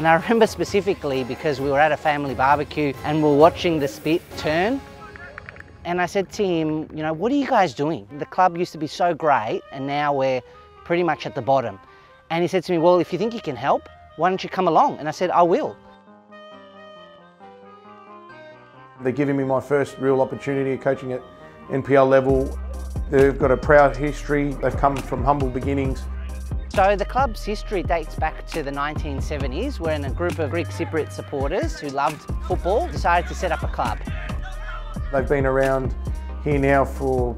And I remember specifically because we were at a family barbecue and we're watching the spit turn. And I said to him, you know, what are you guys doing? The club used to be so great and now we're pretty much at the bottom. And he said to me, well, if you think you can help, why don't you come along? And I said, I will. They're giving me my first real opportunity of coaching at NPL level. They've got a proud history. They've come from humble beginnings. So the club's history dates back to the 1970s when a group of Greek Cypriot supporters who loved football decided to set up a club. They've been around here now for,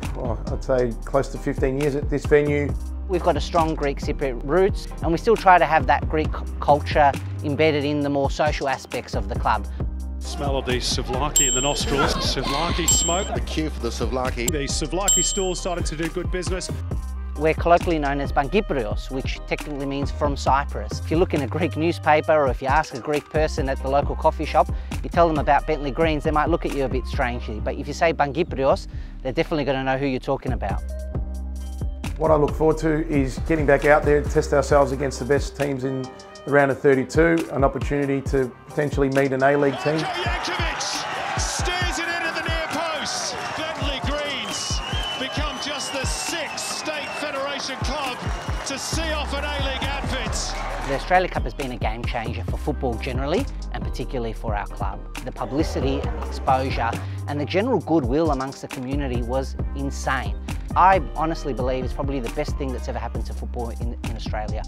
I'd say, close to 15 years at this venue. We've got a strong Greek Cypriot roots and we still try to have that Greek culture embedded in the more social aspects of the club. Smell of the souvlaki in the nostrils, souvlaki smoke. The cue for the souvlaki. The souvlaki stall started to do good business. We're colloquially known as Bangiprios, which technically means from Cyprus. If you look in a Greek newspaper or if you ask a Greek person at the local coffee shop, you tell them about Bentleigh Greens, they might look at you a bit strangely. But if you say Bangiprios, they're definitely going to know who you're talking about. What I look forward to is getting back out there, test ourselves against the best teams in the round of 32, an opportunity to potentially meet an A-League team. Club to see off an A-League outfit. The Australia Cup has been a game changer for football generally and particularly for our club. The publicity and the exposure and the general goodwill amongst the community was insane. I honestly believe it's probably the best thing that's ever happened to football in Australia.